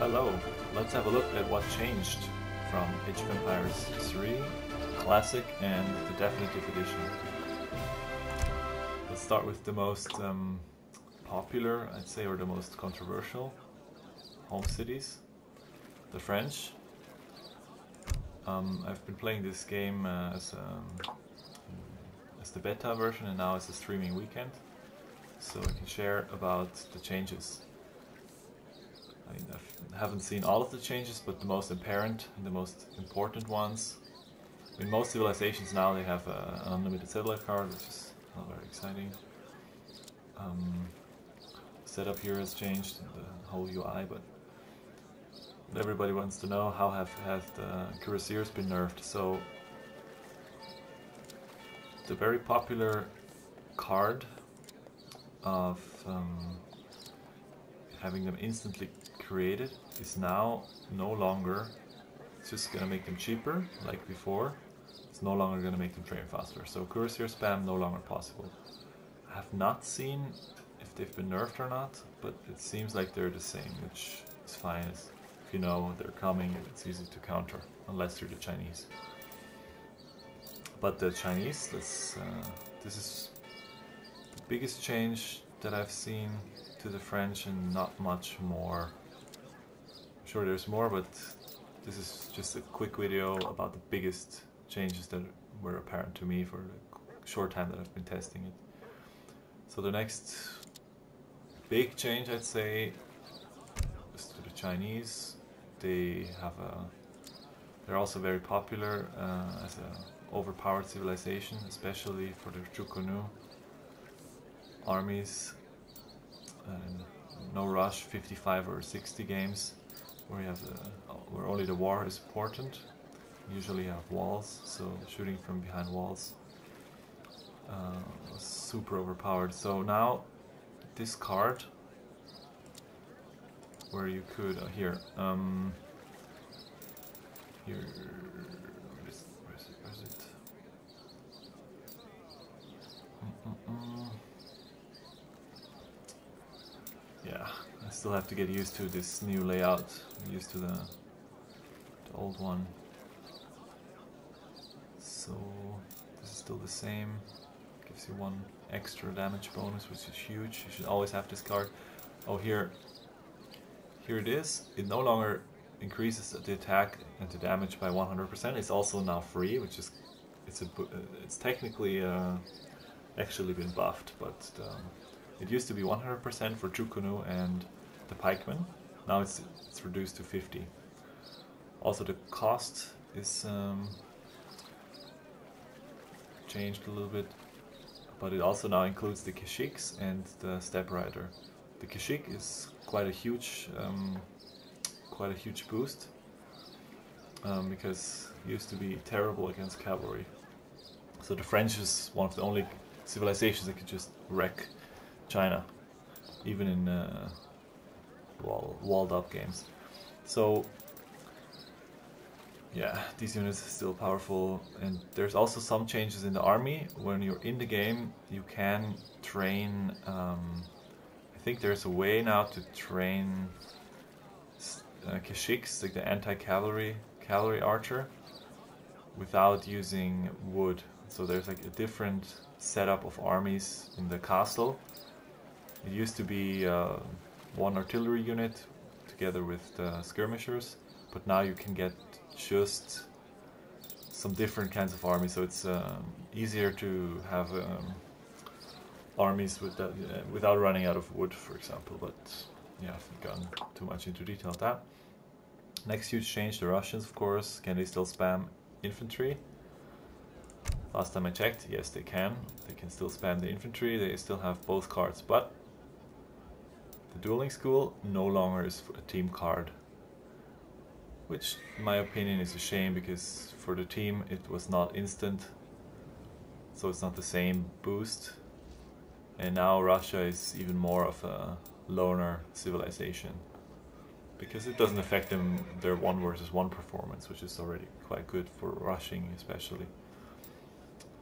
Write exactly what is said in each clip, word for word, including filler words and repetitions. Hello, let's have a look at what changed from Age of Empires three, Classic, and the Definitive Edition. Let's start with the most um, popular, I'd say, or the most controversial home cities, the French. Um, I've been playing this game uh, as, um, as the beta version, and now it's a streaming weekend, so I can share about the changes. I mean, I haven't seen all of the changes, but the most apparent and the most important ones. I mean, most civilizations now, they have a, an unlimited satellite card, which is not very exciting. Um, setup here has changed, and the whole U I, but everybody wants to know how have, have the Cuirassiers been nerfed. So the very popular card of um, having them instantly created is now no longer, it's just going to make them cheaper like before. It's no longer going to make them train faster. So Coursier spam no longer possible. I have not seen if they've been nerfed or not, but it seems like they're the same, which is fine. As if you know they're coming, it's easy to counter, unless you're the Chinese. But the Chinese, this, uh, this is the biggest change that I've seen to the French, and not much more. I'm sure there's more, but this is just a quick video about the biggest changes that were apparent to me for the short time that I've been testing it. So the next big change, I'd say, is to the Chinese. They have a, they're also very popular uh, as an overpowered civilization, especially for their Chu Ko Nu armies. And no rush, fifty-five or sixty games, where you have the, where only the war is important. Usually you have walls, so shooting from behind walls uh, was super overpowered. So now this card, where you could uh, here, um, here, where is, where is it? Where is it? Mm-mm-mm. Yeah, I still have to get used to this new layout. I'm used to the, the old one. So this is still the same. Gives you one extra damage bonus, which is huge. You should always have this card. Oh, here, here it is. It no longer increases the attack and the damage by one hundred percent. It's also now free, which is, it's a, it's technically uh, actually been buffed, but. Um, It used to be one hundred percent for Chu Ko Nu and the pikemen. Now it's it's reduced to fifty. Also, the cost is um, changed a little bit, but it also now includes the kashiks and the step rider. The kashik is quite a huge, um, quite a huge boost um, because it used to be terrible against cavalry. So the French is one of the only civilizations that could just wreck China, even in uh, wall, walled up games. So yeah, these units are still powerful, and there's also some changes in the army. When you're in the game, you can train, um, I think there's a way now to train uh, kashiks, like the anti-cavalry cavalry archer, without using wood. So there's like a different setup of armies in the castle. It used to be uh, one artillery unit together with the skirmishers, but now you can get just some different kinds of armies, so it's um, easier to have um, armies with that, uh, without running out of wood, for example. But yeah, I've gone too much into detail of that. Next huge change, the Russians, of course. Can they still spam infantry? Last time I checked, yes, they can. They can still spam the infantry, they still have both cards, but the dueling school no longer is a team card, which in my opinion is a shame, because for the team it was not instant, so it's not the same boost, and now Russia is even more of a loner civilization because it doesn't affect them their one versus one performance, which is already quite good for rushing especially,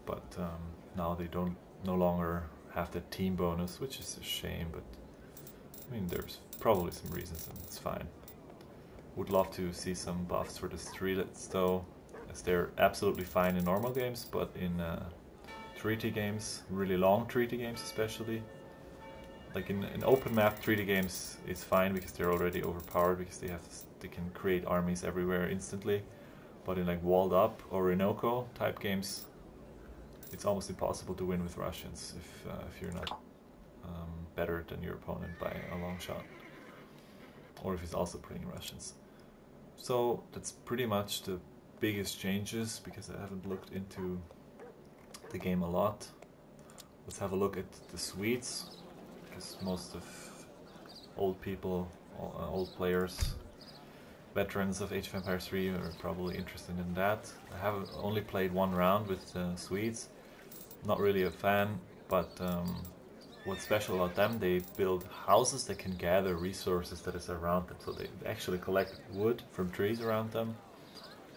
but um, now they don't no longer have the team bonus, which is a shame, but I mean, there's probably some reasons and it's fine. Would love to see some buffs for the three lets though, as they're absolutely fine in normal games, but in uh, treaty games, really long treaty games especially, like in, in open map treaty games it's fine because they're already overpowered because they have they can create armies everywhere instantly, but in like walled up or Renoco type games it's almost impossible to win with Russians if, uh, if you're not um, better than your opponent by a long shot, or if he's also playing Russians. So that's pretty much the biggest changes, because I haven't looked into the game a lot. Let's have a look at the Swedes, because most of old people, old players, veterans of Age of Empires three are probably interested in that. I have only played one round with the Swedes, not really a fan, but um, what's special about them, they build houses that can gather resources that is around them. So they actually collect wood from trees around them.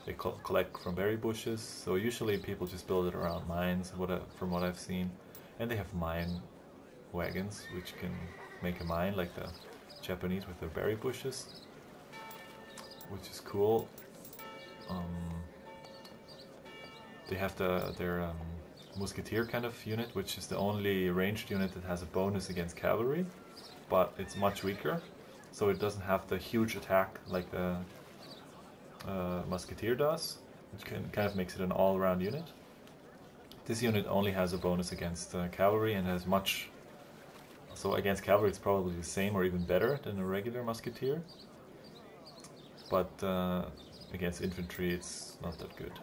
They co collect from berry bushes. So usually people just build it around mines, what I, from what I've seen. And they have mine wagons, which can make a mine like the Japanese with their berry bushes, which is cool. Um, they have the their... Um, Musketeer kind of unit, which is the only ranged unit that has a bonus against cavalry, but it's much weaker, so it doesn't have the huge attack like the uh, Musketeer does, which can, kind of makes it an all-round unit. This unit only has a bonus against uh, cavalry and has much, so against cavalry it's probably the same or even better than a regular Musketeer, but uh, against infantry it's not that good.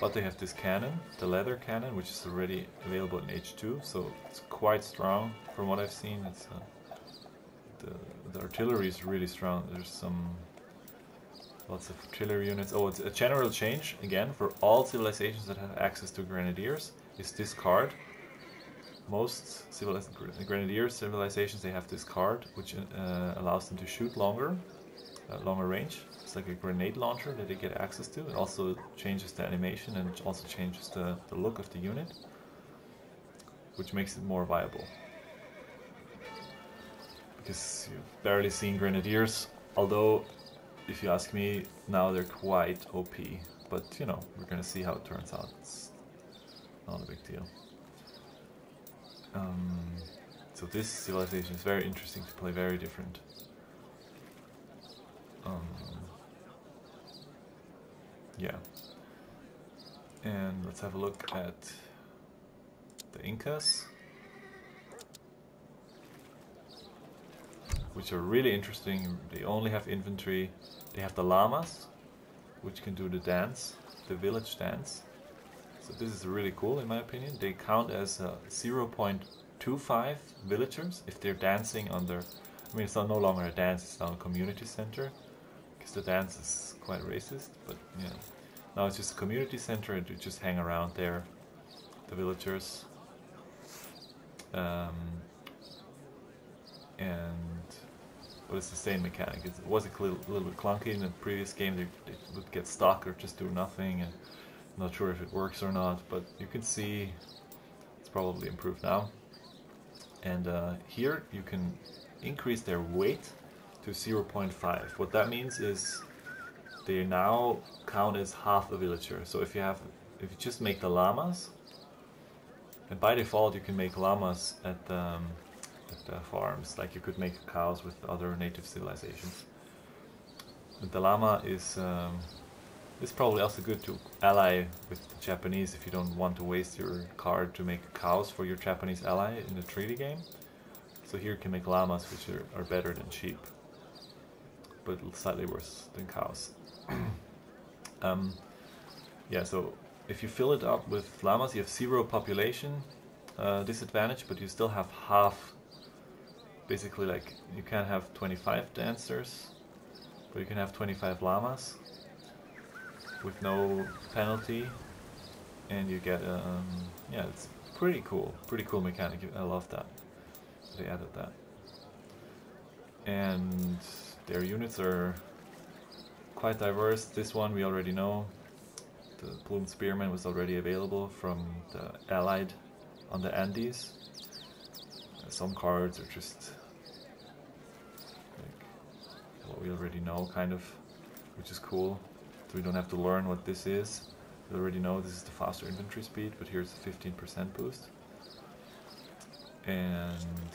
But they have this cannon, the leather cannon, which is already available in H two, so it's quite strong from what I've seen. It's uh, the, the artillery is really strong. There's some lots of artillery units. Oh, it's a general change again for all civilizations that have access to Grenadiers is this card. Most civilized Grenadier civilizations, they have this card, which uh, allows them to shoot longer, uh, longer range. Like a grenade launcher that they get access to. It also changes the animation and also changes the, the look of the unit, which makes it more viable. Because you've barely seen Grenadiers, although if you ask me now they're quite O P, but you know, we're gonna see how it turns out. It's not a big deal. Um, so this civilization is very interesting to play, very different. Um, Yeah, and let's have a look at the Incas, which are really interesting. They only have infantry. They have the llamas, which can do the dance, the village dance. So this is really cool in my opinion. They count as uh, zero point two five villagers if they're dancing on their... I mean, it's not no longer a dance, it's now a community center. The dance is quite racist, but yeah, now it's just a community center and you just hang around there, the villagers, um, and but it's the same mechanic. It was a little, little bit clunky in the previous game. They, they would get stuck or just do nothing, and I'm not sure if it works or not, but you can see it's probably improved now. And uh, here you can increase their weight to zero point five. What that means is they now count as half a villager. So if you have, if you just make the llamas, and by default you can make llamas at the, um, at the farms, like you could make cows with other native civilizations. And the llama is um, is probably also good to ally with the Japanese if you don't want to waste your card to make cows for your Japanese ally in the treaty game. So here you can make llamas, which are, are better than sheep, but slightly worse than cows. um, yeah, so if you fill it up with llamas, you have zero population uh, disadvantage, but you still have half. Basically, like, you can't have twenty-five dancers, but you can have twenty-five llamas with no penalty, and you get, um, yeah, it's pretty cool, pretty cool mechanic. I love that they added that. And their units are quite diverse. This one we already know. The Plumed Spearman was already available from the Allied on the Andes. Some cards are just like, we already know, kind of, which is cool. So we don't have to learn what this is. We already know this is the faster infantry speed, but here's the fifteen percent boost. And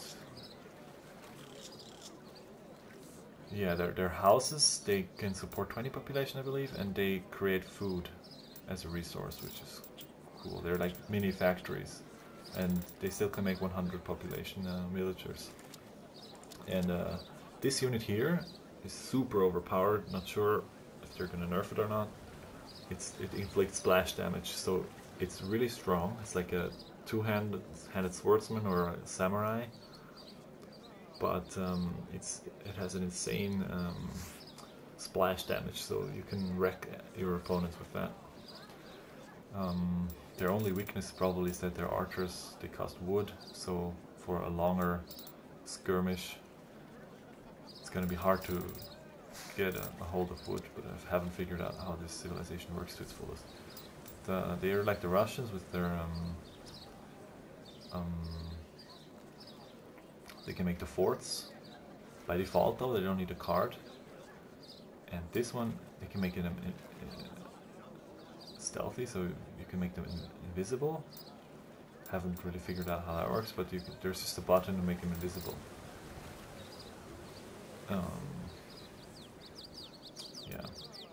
yeah, their, their houses, they can support twenty population, I believe, and they create food as a resource, which is cool. They're like mini factories, and they still can make one hundred population uh, villagers. And uh, this unit here is super overpowered. Not sure if they're gonna nerf it or not. It's, it inflicts splash damage, so it's really strong. It's like a two-handed handed swordsman or a samurai, but um, it's it has an insane um, splash damage, so you can wreck your opponents with that. Um, their only weakness probably is that they're archers. They cast wood, so for a longer skirmish, it's gonna be hard to get a, a hold of wood, but I haven't figured out how this civilization works to its fullest. The, they are like the Russians with their... Um, um, they can make the forts. By default though, they don't need a card. And this one, they can make it in, in, in stealthy, so you can make them in, invisible. Haven't really figured out how that works, but you can, there's just a button to make them invisible. Um, yeah,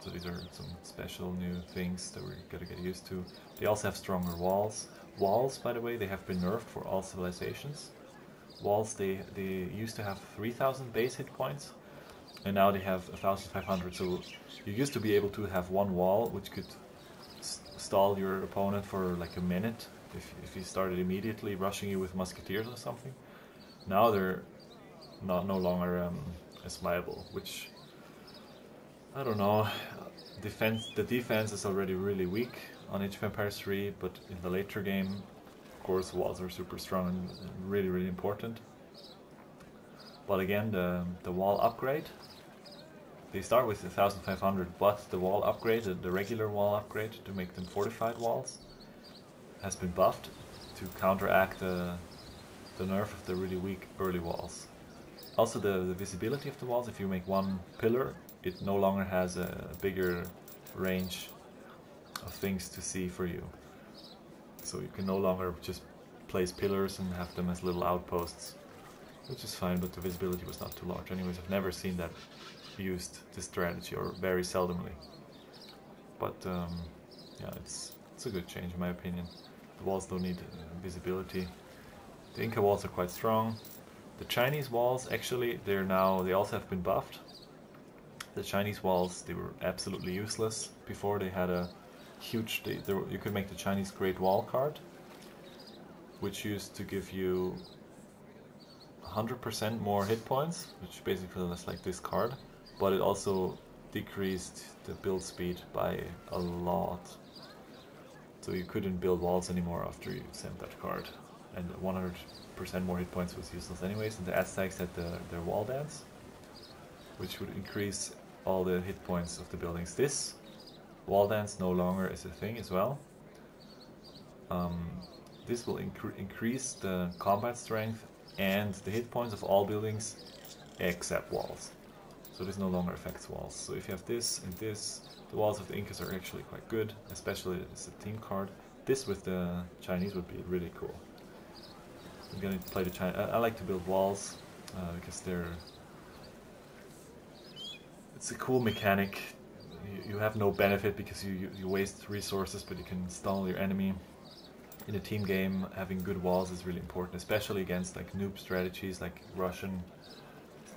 so these are some special new things that we're gonna get used to. They also have stronger walls. Walls, by the way, they have been nerfed for all civilizations. Walls, they, they used to have three thousand base hit points, and now they have one thousand five hundred, so you used to be able to have one wall, which could st stall your opponent for like a minute, if, if he started immediately rushing you with musketeers or something. Now they're not no longer um, as viable, which, I don't know, defense, the defense is already really weak on Age of Empires three, but in the later game, of course, walls are super strong and really, really important. But again, the, the wall upgrade, they start with one thousand five hundred, but the wall upgrade, the, the regular wall upgrade to make them fortified walls, has been buffed to counteract the, the nerf of the really weak early walls. Also, the, the visibility of the walls, if you make one pillar, it no longer has a bigger range of things to see for you. So you can no longer just place pillars and have them as little outposts, which is fine, but the visibility was not too large. Anyways, I've never seen that used, this strategy, or very seldomly. But um, yeah, it's, it's a good change in my opinion. The walls don't need uh, visibility. The Inca walls are quite strong. The Chinese walls, actually, they're now, they also have been buffed. The Chinese walls, they were absolutely useless before. They had a huge, they, they were, you could make the Chinese Great Wall card, which used to give you one hundred percent more hit points, which basically was like this card, but it also decreased the build speed by a lot. So you couldn't build walls anymore after you sent that card, and one hundred percent more hit points was useless anyways. And the Aztecs had the, their wall dance, which would increase all the hit points of the buildings. This wall dance no longer is a thing as well. Um, this will incre increase the combat strength and the hit points of all buildings except walls. So this no longer affects walls. So if you have this and this, the walls of the Incas are actually quite good, especially as a team card. This with the Chinese would be really cool. I'm gonna play the Chinese. I, I like to build walls uh, because they're. It's a cool mechanic. You, you have no benefit because you, you, you waste resources, but you can stall your enemy. In a team game, having good walls is really important, especially against like noob strategies like Russian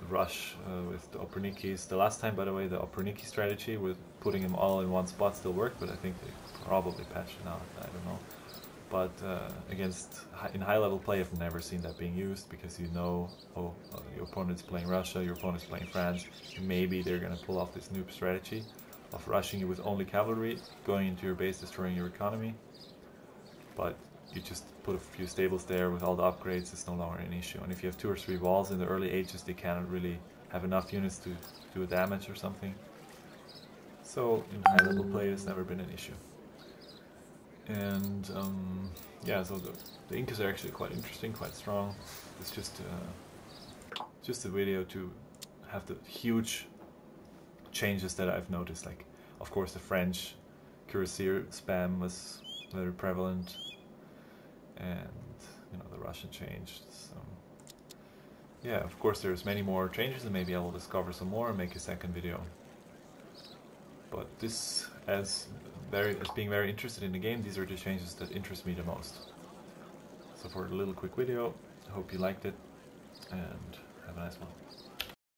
rush uh, with the Oprichnikis. The last time, by the way, the Opriniki strategy with putting them all in one spot still worked, but I think they probably patched it out. I don't know. But uh, against in high-level play, I've never seen that being used because you know, oh, your opponent's playing Russia, your opponent's playing France. Maybe they're gonna pull off this noob strategy of rushing you with only cavalry, going into your base, destroying your economy. But you just put a few stables there with all the upgrades. It's no longer an issue. And if you have two or three walls in the early ages, they cannot really have enough units to do damage or something. So in high-level play, it's never been an issue. And um, yeah, so the, the Incas are actually quite interesting, quite strong. It's just uh, just a video to have the huge changes that I've noticed. Like, of course, the French Cuirassier spam was very prevalent, and you know, the Russian changed. So yeah, of course, there's many more changes, and maybe I will discover some more and make a second video. But this, as very as being very interested in the game, these are the changes that interest me the most. So for a little quick video, I hope you liked it, and have a nice one.